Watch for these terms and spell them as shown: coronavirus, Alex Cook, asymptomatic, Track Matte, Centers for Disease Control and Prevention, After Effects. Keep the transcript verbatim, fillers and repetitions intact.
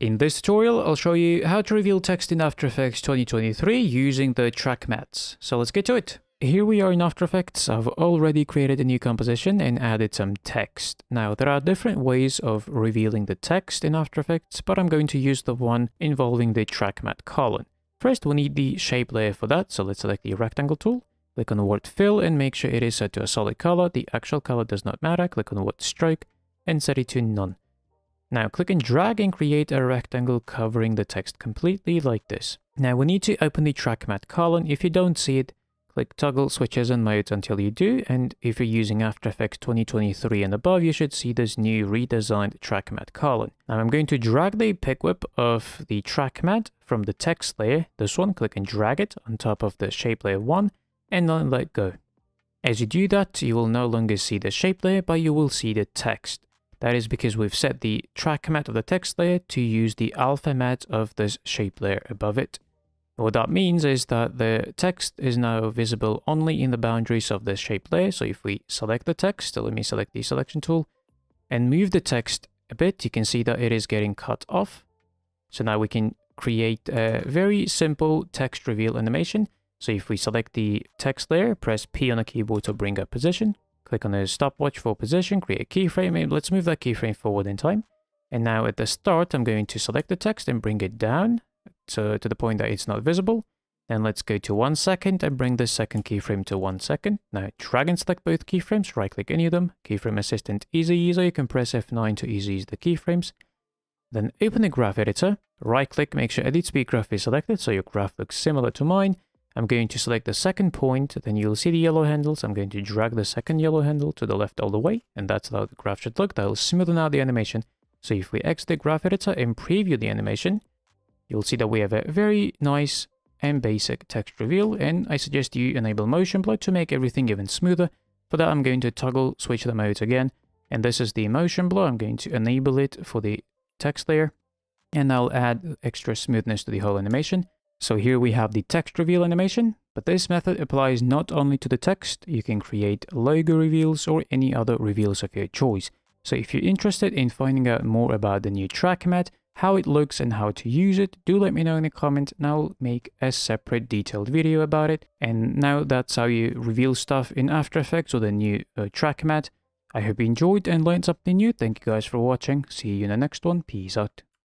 In this tutorial, I'll show you how to reveal text in After Effects twenty twenty-three using the Track Matte. So let's get to it. Here we are in After Effects. I've already created a new composition and added some text. Now, there are different ways of revealing the text in After Effects, but I'm going to use the one involving the Track Matte column. First, we'll need the shape layer for that. So let's select the rectangle tool, click on word fill and make sure it is set to a solid color. The actual color does not matter. Click on word stroke and set it to none. Now click and drag and create a rectangle covering the text completely like this. Now we need to open the Track Matte column. If you don't see it, click toggle switches and modes until you do. And if you're using After Effects twenty twenty-three and above, you should see this new redesigned Track Matte column. Now I'm going to drag the pick whip of the Track Matte from the text layer, this one, click and drag it on top of the shape layer one and then let go. As you do that, you will no longer see the shape layer, but you will see the text. That is because we've set the Track Matte of the text layer to use the alpha matte of this shape layer above it. What that means is that the text is now visible only in the boundaries of the shape layer. So if we select the text, so let me select the selection tool and move the text a bit, you can see that it is getting cut off. So now we can create a very simple text reveal animation. So if we select the text layer, press P on the keyboard to bring up position. Click on the stopwatch for position, create a keyframe, and let's move that keyframe forward in time. And now at the start, I'm going to select the text and bring it down to, to the point that it's not visible. Then let's go to one second and bring the second keyframe to one second. Now drag and select both keyframes, right click any of them, keyframe assistant easy ease, or you can press F nine to easy ease the keyframes. Then open the graph editor, right click, make sure edit speed graph is selected so your graph looks similar to mine. I'm going to select the second point, then you'll see the yellow handles. I'm going to drag the second yellow handle to the left all the way, and that's how the graph should look. That'll smoothen out the animation. So if we exit the graph editor and preview the animation, you'll see that we have a very nice and basic text reveal, and I suggest you enable motion blur to make everything even smoother. For that, I'm going to toggle switch the modes again, and this is the motion blur. I'm going to enable it for the text layer, and I'll add extra smoothness to the whole animation. So here we have the text reveal animation, but this method applies not only to the text, you can create logo reveals or any other reveals of your choice. So if you're interested in finding out more about the new Track Matte, how it looks and how to use it, do let me know in the comment and I'll make a separate detailed video about it. And now that's how you reveal stuff in After Effects or the new uh, Track Matte. I hope you enjoyed and learned something new. Thank you guys for watching. See you in the next one. Peace out.